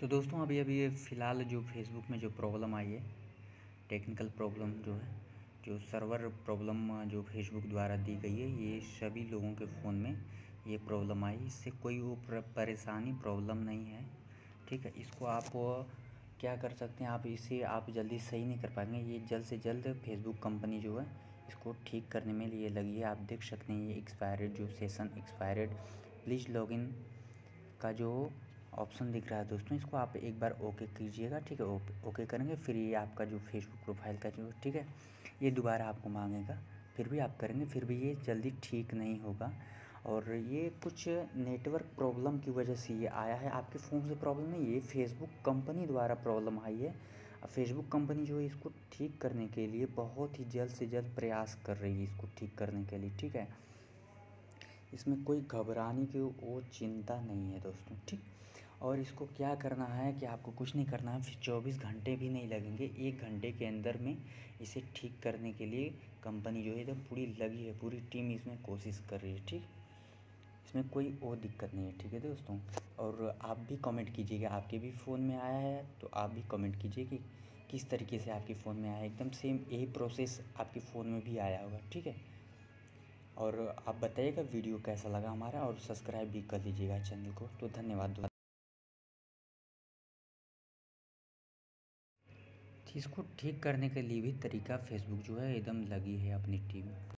तो दोस्तों अभी ये फ़िलहाल जो फेसबुक में जो प्रॉब्लम आई है, टेक्निकल प्रॉब्लम जो है, जो सर्वर प्रॉब्लम जो फेसबुक द्वारा दी गई है, ये सभी लोगों के फ़ोन में ये प्रॉब्लम आई। इससे कोई वो परेशानी प्रॉब्लम नहीं है, ठीक है। इसको आप क्या कर सकते हैं, आप इसे आप जल्दी सही नहीं कर पाएंगे। ये जल्द से जल्द फेसबुक कंपनी जो है इसको ठीक करने में लिए लगी है। आप देख सकते हैं ये एक्सपायर्ड जो सेशन एक्सपायर्ड प्लीज़ लॉगिन का जो ऑप्शन दिख रहा है दोस्तों, इसको आप एक बार ओके कीजिएगा, ठीक है। ओके करेंगे फिर ये आपका जो फेसबुक प्रोफाइल का जो, ठीक है, ये दोबारा आपको मांगेगा। फिर भी आप करेंगे फिर भी ये जल्दी ठीक नहीं होगा। और ये कुछ नेटवर्क प्रॉब्लम की वजह से ये आया है, आपके फ़ोन से प्रॉब्लम नहीं, ये फेसबुक कंपनी द्वारा प्रॉब्लम आई है। अब फेसबुक कंपनी जो है इसको ठीक करने के लिए बहुत ही जल्द से जल्द प्रयास कर रही है इसको ठीक करने के लिए, ठीक है। इसमें कोई घबराने की वो चिंता नहीं है दोस्तों, ठीक। और इसको क्या करना है कि आपको कुछ नहीं करना है, फिर 24 घंटे भी नहीं लगेंगे, 1 घंटे के अंदर में इसे ठीक करने के लिए कंपनी जो है एकदम पूरी लगी है, पूरी टीम इसमें कोशिश कर रही है, ठीक। इसमें कोई और दिक्कत नहीं है, ठीक है दोस्तों। और आप भी कमेंट कीजिएगा, आपके भी फ़ोन में आया है तो आप भी कमेंट कीजिए कि किस तरीके से आपके फ़ोन में आया है। एकदम सेम यही प्रोसेस आपके फ़ोन में भी आया होगा, ठीक है। और आप बताइएगा वीडियो कैसा लगा हमारा, और सब्सक्राइब भी कर लीजिएगा चैनल को। तो धन्यवाद दोस्तों। इसको ठीक करने के लिए भी तरीका फेसबुक जो है एकदम लगी है अपनी टीम।